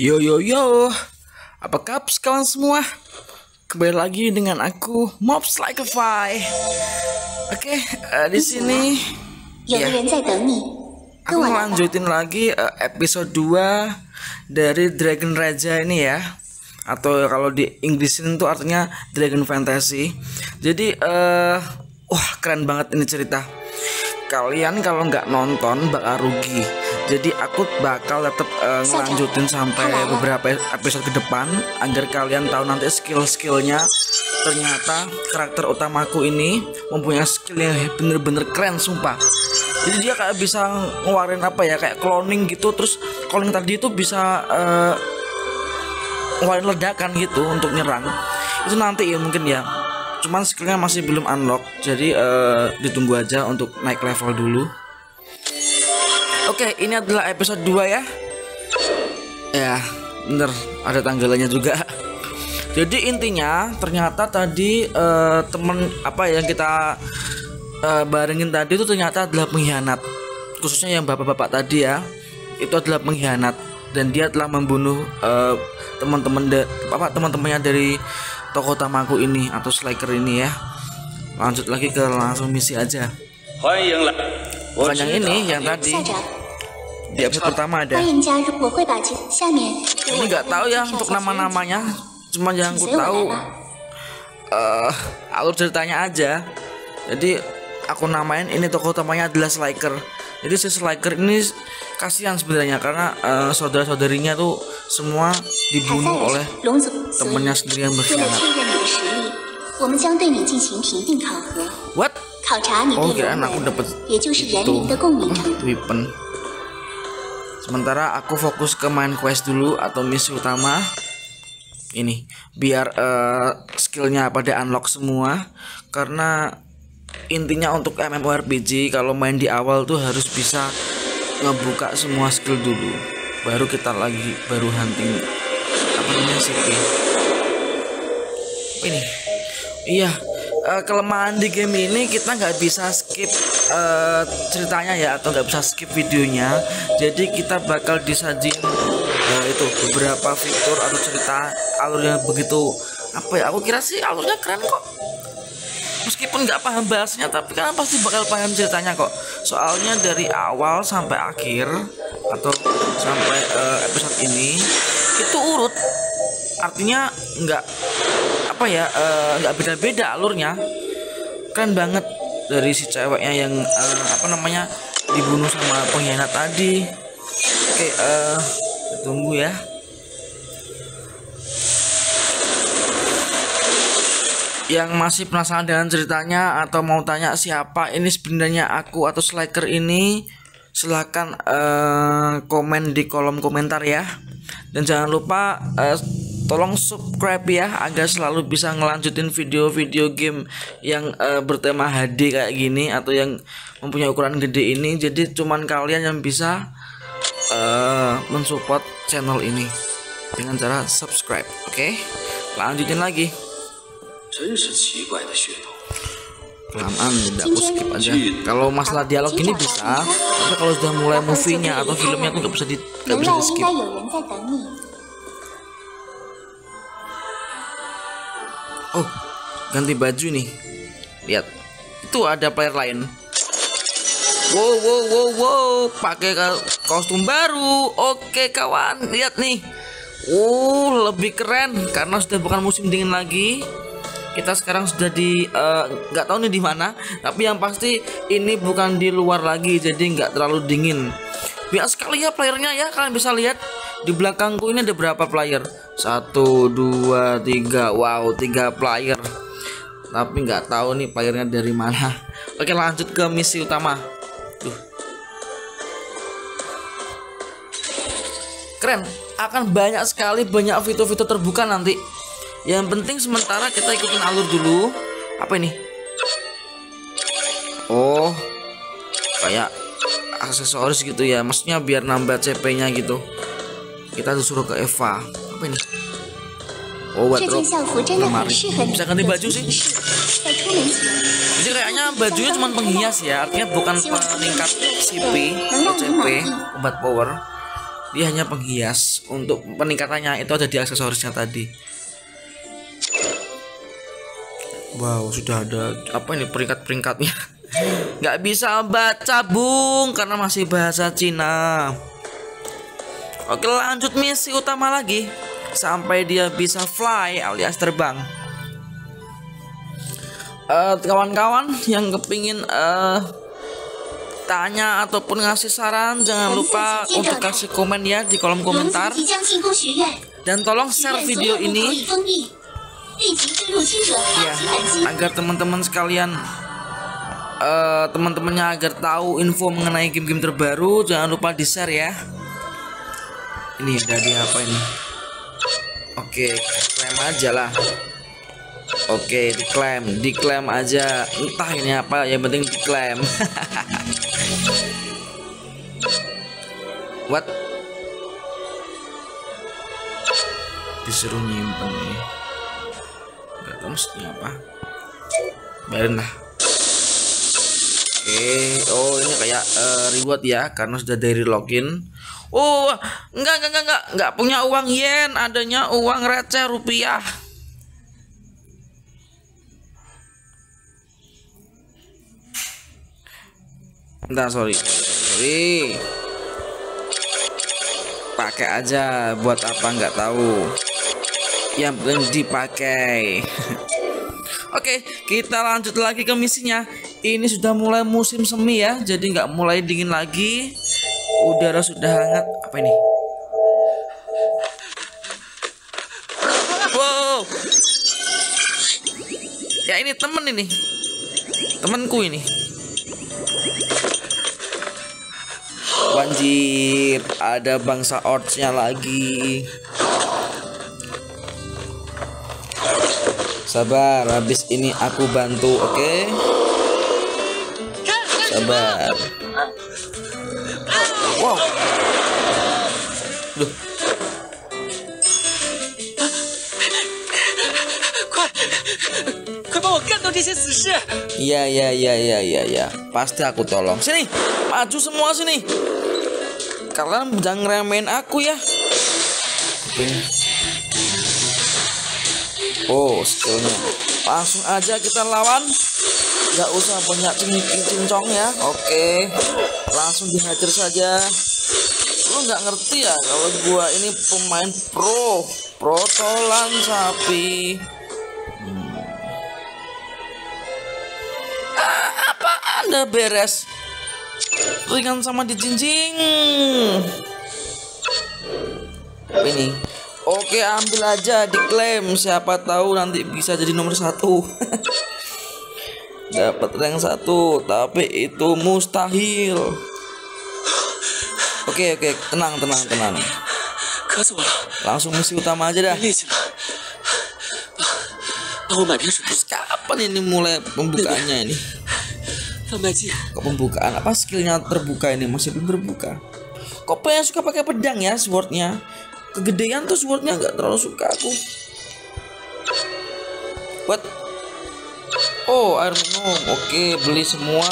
Yo, apa kabar kalian semua? Kembali lagi dengan aku, Mobs Like a Fire. Oke, di sini ya, aku lanjutin lagi episode 2 dari Dragon Raja ini ya. Atau kalau di Inggrisin itu artinya Dragon Fantasy. Jadi, wah keren banget ini cerita. Kalian kalau nggak nonton bakal rugi. Jadi aku bakal tetap ngelanjutin sampai beberapa episode ke depan agar kalian tahu nanti skill-skillnya. Ternyata karakter utamaku ini mempunyai skill yang bener-bener keren, sumpah. Jadi dia kayak bisa ngeluarin apa ya, kayak cloning gitu. Terus cloning tadi itu bisa ngeluarin ledakan gitu untuk nyerang. Itu nanti ya mungkin ya, cuman skillnya masih belum unlock. Jadi ditunggu aja untuk naik level dulu. Oke, ini adalah episode 2 ya. Ya, bener, ada tanggalannya juga. Jadi intinya ternyata tadi temen apa yang kita barengin tadi itu ternyata adalah pengkhianat. Khususnya yang bapak-bapak tadi ya, itu adalah pengkhianat. Dan dia telah membunuh teman-temannya dari tokoh utamaku ini atau slacker ini ya. Lanjut lagi ke langsung misi aja. Bukan yang ini, yang tadi di episode pertama ada. Ini nggak tahu ya untuk nama-namanya, cuma yang aku tahu alur ceritanya aja. Jadi aku namain ini tokoh utamanya adalah Slacker. Jadi si Slacker ini kasihan sebenarnya karena saudara-saudarinya tuh semua dibunuh oleh temennya sendiri yang berkhianat. What? Oh kira aku dapat itu weapon. Sementara aku fokus ke main quest dulu atau misi utama ini biar skillnya pada unlock semua. Karena intinya untuk MMORPG kalau main di awal tuh harus bisa ngebuka semua skill dulu. Baru kita lagi baru hunting apa namanya sih ini. Iya. Kelemahan di game ini kita nggak bisa skip ceritanya ya, atau nggak bisa skip videonya. Jadi kita bakal disajin itu beberapa fitur atau cerita alurnya begitu apa ya, aku kira sih alurnya keren kok. Meskipun nggak paham bahasanya tapi kalian pasti bakal paham ceritanya kok. Soalnya dari awal sampai akhir atau sampai episode ini itu urut, artinya nggak apa ya, nggak beda-beda alurnya. Keren banget dari si ceweknya yang apa namanya dibunuh sama pengkhianat tadi. Oke, tunggu ya. Yang masih penasaran dengan ceritanya atau mau tanya siapa ini sebenarnya aku atau Slacker ini, silahkan komen di kolom komentar ya. Dan jangan lupa tolong subscribe ya agar selalu bisa ngelanjutin video-video game yang bertema HD kayak gini atau yang mempunyai ukuran gede ini. Jadi cuman kalian yang bisa mensupport channel ini dengan cara subscribe. Oke, lanjutin lagi. Kelamaan udah aku skip aja. Kalau masalah dialog ini bisa, tapi kalau sudah mulai movie-nya atau filmnya tuh nggak bisa di skip. Oh, ganti baju nih. Lihat, itu ada player lain. Wow, pakai kostum baru. Oke kawan, lihat nih. Lebih keren karena sudah bukan musim dingin lagi. Kita sekarang sudah di nggak tahu nih di mana. Tapi yang pasti ini bukan di luar lagi, jadi nggak terlalu dingin. Biasa sekali ya playernya ya, kalian bisa lihat. Di belakangku ini ada berapa player? 1, 2, 3. Wow, 3 player. Tapi nggak tahu nih playernya dari mana. Oke, lanjut ke misi utama. Duh. Keren, akan banyak sekali fitur-fitur terbuka nanti. Yang penting sementara kita ikutin alur dulu. Apa ini? Oh, kayak aksesoris gitu ya. Maksudnya biar nambah CP-nya gitu. Kita disuruh ke Eva. Apa ini? Oh, wardrobe. Bisa ganti baju sih. Jadi kayaknya bajunya cuma penghias ya, artinya bukan peningkat CP, CP, obat power. Dia hanya penghias. Untuk peningkatannya itu ada di aksesorisnya tadi. Wow, sudah ada apa ini peringkat-peringkatnya. Nggak bisa baca, Bung, karena masih bahasa Cina. Oke, lanjut misi utama lagi sampai dia bisa fly alias terbang. Kawan-kawan yang kepingin tanya ataupun ngasih saran, jangan lupa untuk kasih komen ya di kolom komentar. Dan tolong share video ini ya, agar teman-teman sekalian teman-temannya agar tahu info mengenai game-game terbaru. Jangan lupa di-share ya. Ini dari apa ini? Oke, klaim aja lah. Oke, diklaim aja. Entah ini apa, yang penting diklaim. What? Disuruh nyimpen nih. Maksudnya apa? Biarin lah. Oke, oh ini kayak reward ya, karena sudah dari login. Oh, enggak punya uang yen, adanya uang receh rupiah. Entar, sorry. Pakai aja, buat apa nggak tahu. Yang belum dipakai. Oke, kita lanjut lagi ke misinya. Ini sudah mulai musim semi ya, jadi nggak mulai dingin lagi. Udara sudah hangat. Apa ini? Wow. Ya ini temen ini, temanku ini. Banjir, ada bangsa orcs-nya lagi. Sabar, habis ini aku bantu, oke? Sabar. Wow. Duh. Ya. Pasti aku tolong. Sini, maju semua sini. Kalian jangan ngeremehin aku ya. Oke. Oh, skillnya langsung aja kita lawan, nggak usah banyak cincong ya. Oke, langsung dihajar saja. Lu nggak ngerti ya kalau gua ini pemain pro tolan sapi. Apa anda beres ringan sama dijinjing ini. Oke, ambil aja, diklaim. Siapa tahu nanti bisa jadi nomor satu. Dapat rank 1, tapi itu mustahil. Oke, tenang. Langsung misi utama aja dah. Terus kapan ini mulai pembukaannya ini? Kok pembukaan? Apa skillnya terbuka ini? Masih belum terbuka. Kok pengen suka pakai pedang ya, swordnya? Kegedean tuh swordnya, nggak terlalu suka aku. What? Oh, air minum. Oke, beli semua.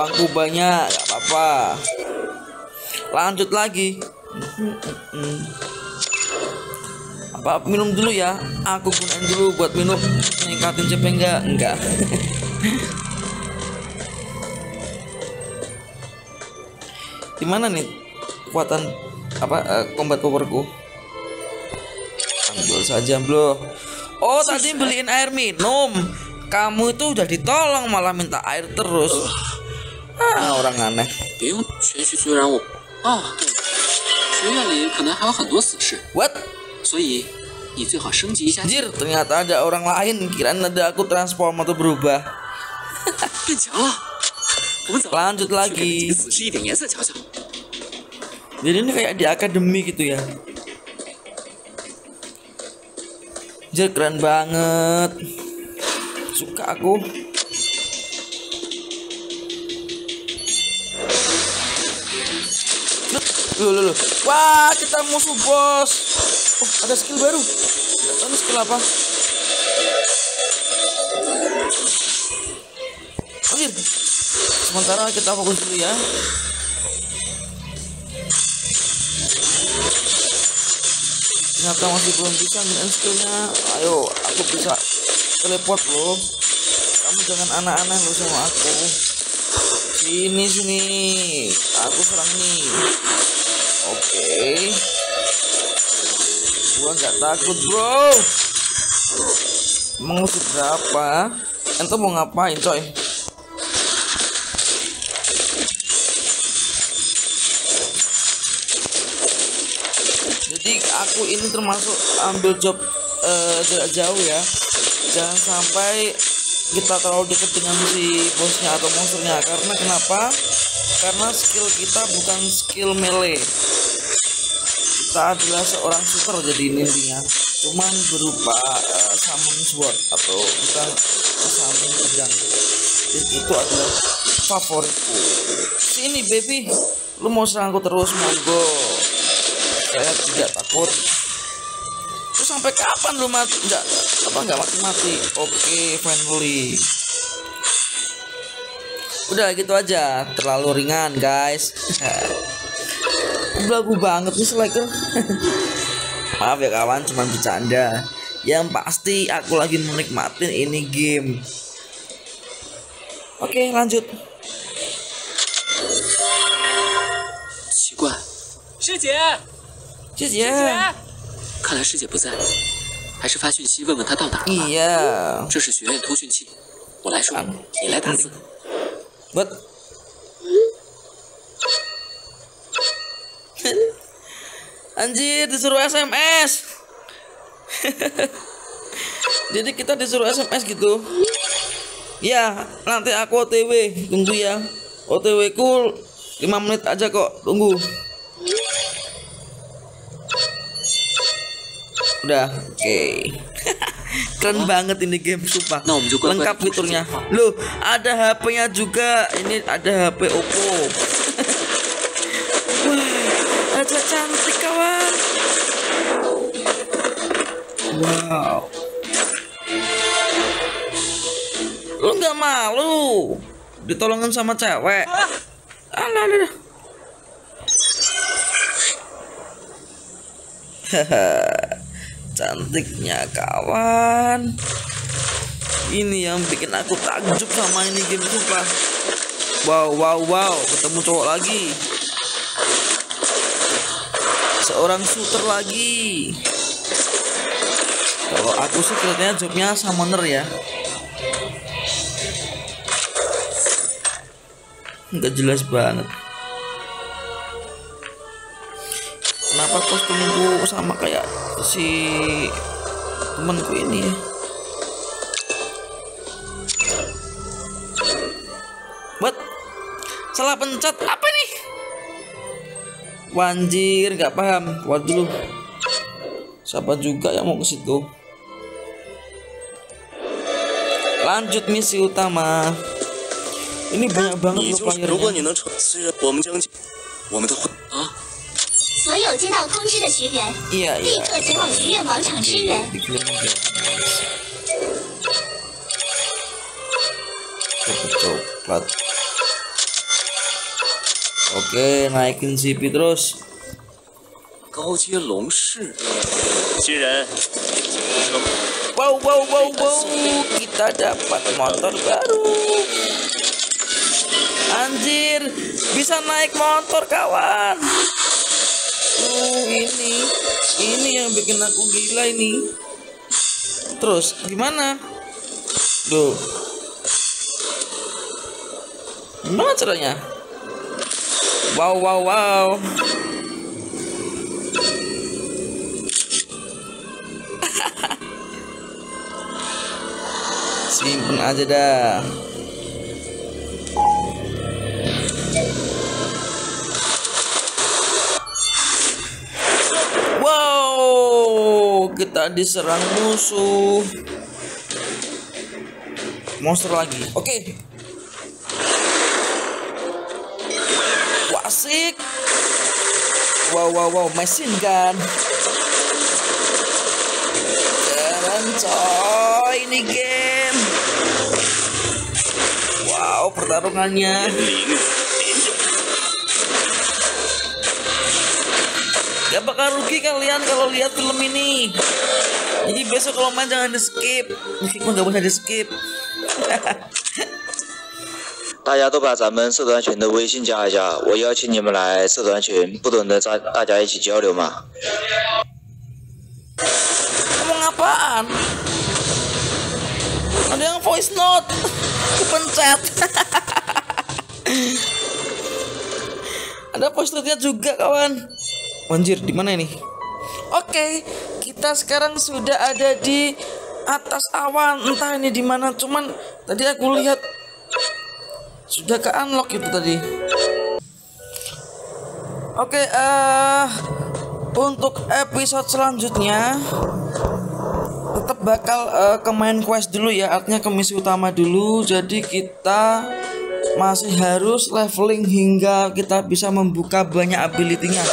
Uangku banyak, nggak apa-apa. Lanjut lagi. Apa minum dulu ya? Aku gunain dulu buat minum. Ningkatin CP enggak. Gimana nih kekuatan apa combat powerku? Ambil saja, bro. Oh, tadi beliin air minum. Kamu itu udah ditolong malah minta air terus. Orang aneh. What? Jir, ternyata ada orang lain. Kirain ada aku transform atau berubah. Lanjut lagi. Jadi ini kayak di akademi gitu ya. Jir, keren banget. Suka aku. Loh. Wah, kita musuh bos. Oh, ada skill baru. Ini skill apa? Anjir. Sementara kita fokus dulu ya. ternyata masih belum bisa main skillnya. Ayo, aku bisa teleport loh. Kamu jangan aneh-aneh loh sama aku. Sini, aku serang nih. Oke, gua nggak takut bro. Mengusut berapa? Ente mau ngapain coy? Jadi aku ini termasuk ambil job jarak jauh ya. Jangan sampai kita terlalu dekat dengan si bosnya atau monsternya. Karena kenapa? Karena skill kita bukan skill melee. Kita adalah seorang shooter jadi intinya. Cuman berupa summon sword atau bukan summon pedang. Dan itu adalah favoritku. Sini baby, lu mau serang aku terus monggo. Saya tidak takut. Terus sampai kapan lu mati? Nggak mati-mati. Oke, finally. Udah gitu aja, terlalu ringan guys. Belagu banget nih sliker. Maaf ya kawan, cuman bercanda. Yang pasti aku lagi menikmatin ini game. Oke, lanjut. Siapa? Siapa? 师姐，看来师姐不在，还是发讯息问问她到哪了吧。这是学院通讯器，我来说，你来打字。我，anjir disuruh SMS. Jadi kita disuruh SMS gitu. Ya, nanti aku OTW, tunggu ya. OTW ku 5 menit aja kok, tunggu. Udah, oke. Keren banget ini game, sumpah. Lengkap fiturnya. Loh, ada HP-nya juga. Ini ada HP Oppo. Wah, ada cantik kawan. Wow. Lu nggak malu ditolongin sama cewek? Alah. Cantiknya kawan, ini yang bikin aku takjub sama ini game, sumpah. Wow, ketemu cowok lagi, seorang shooter lagi. Kalau aku sih kelihatannya jobnya summoner ya, nggak jelas banget. Kenapa kostumku sama kayak si temanku ini ya? Buat salah pencet apa nih? Wanjir, nggak paham. Waduh, siapa juga yang mau ke situ? Lanjut misi utama. Ini banyak banget loh playernya. Iya. Coklat. Oke, naikin CP terus. Wow, kita dapat motor baru. Anjir, bisa naik motor kawan. Ini yang bikin aku gila ini. Terus gimana? Duh, gimana caranya? Wow. Simpen aja dah. Kita diserang musuh monster lagi. Oke. Wasik. Wow, machine gun. Keren coy ini game. Wow, pertarungannya. Gak bakal rugi kalian kalau lihat film ini. Jadi besok kalau main jangan di skip. Meskipun gak boleh di skip. 大家都把咱们社团群的微信加一下，我邀请你们来社团群，不懂的大家一起交流嘛。Ngomong apaan? Ada yang voice note kepencet. Ada voice note-nya juga kawan. Anjir, di mana ini? Oke, kita sekarang sudah ada di atas awan. Entah ini di mana, cuman tadi aku lihat sudah ke unlock itu tadi. Oke, untuk episode selanjutnya tetap bakal ke main quest dulu ya, artinya ke misi utama dulu. Jadi kita masih harus leveling hingga kita bisa membuka banyak ability-nya.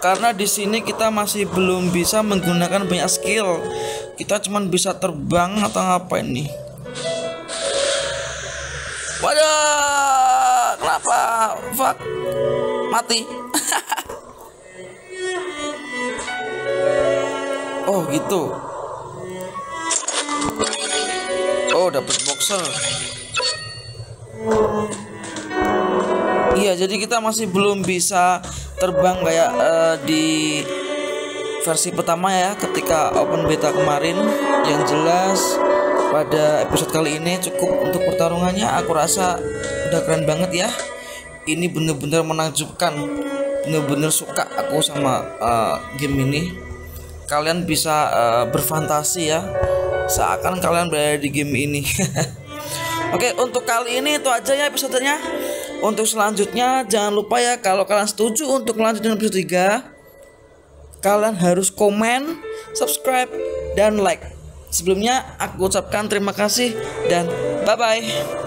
Karena di sini kita masih belum bisa menggunakan banyak skill. Kita cuman bisa terbang atau ngapain nih? Waduh, kenapa? Fuck, mati. Oh gitu. Oh, dapat boxer. Iya, jadi kita masih belum bisa terbang kayak di versi pertama ya, ketika open beta kemarin. Yang jelas pada episode kali ini cukup untuk pertarungannya. Aku rasa udah keren banget ya. Ini bener-bener menakjubkan. Bener-bener suka aku sama game ini. Kalian bisa berfantasi ya, seakan kalian berada di game ini. Oke, untuk kali ini itu aja ya episodenya. Untuk selanjutnya jangan lupa ya, kalau kalian setuju untuk lanjutin episode 3, kalian harus komen, subscribe, dan like. Sebelumnya aku ucapkan terima kasih dan bye-bye.